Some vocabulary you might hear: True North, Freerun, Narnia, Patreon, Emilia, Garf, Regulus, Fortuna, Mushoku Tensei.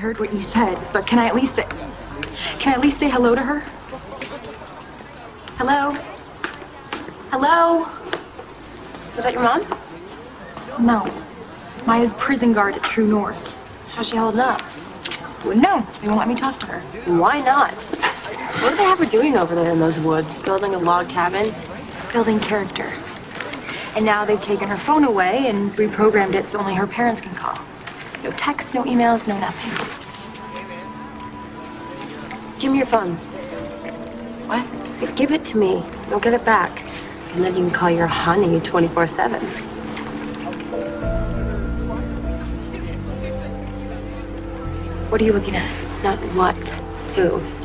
heard what you said, but can I at least say hello to her? Hello? Hello? Was that your mom? No. Maya's prison guard at True North. How's she holding up? Wouldn't know. They won't let me talk to her. Why not? What do they have her doing over there in those woods? Building a log cabin? Building character. And now they've taken her phone away and reprogrammed it so only her parents can call. No texts, no emails, no nothing. Give me your phone. What? Give it to me. I'll get it back. And then you can call your honey 24/7. What are you looking at? Not what. Who?